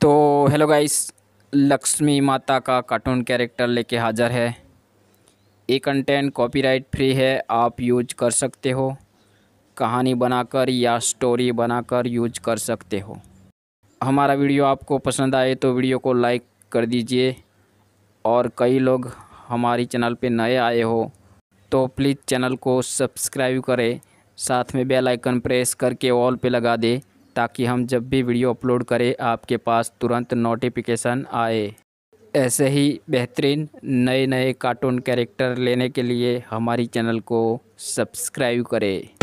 तो hello guys, Lakshmi माता का कार्टून कैरेक्टर लेके हाज़र है। ये कंटेंट कॉपीराइट फ्री है, आप यूज कर सकते हो, कहानी बनाकर या स्टोरी बनाकर यूज कर सकते हो। हमारा वीडियो आपको पसंद आए तो वीडियो को लाइक कर दीजिए, और कई लोग हमारी चैनल पे नए आए हो तो प्लीज़ चैनल को सब्सक्राइब करें, साथ में बेल आइकन प्रेस करके ऑल पे लगा दे ताकि हम जब भी वीडियो अपलोड करें आपके पास तुरंत नोटिफिकेशन आए। ऐसे ही बेहतरीन नए कार्टून कैरेक्टर लेने के लिए हमारी चैनल को सब्सक्राइब करें।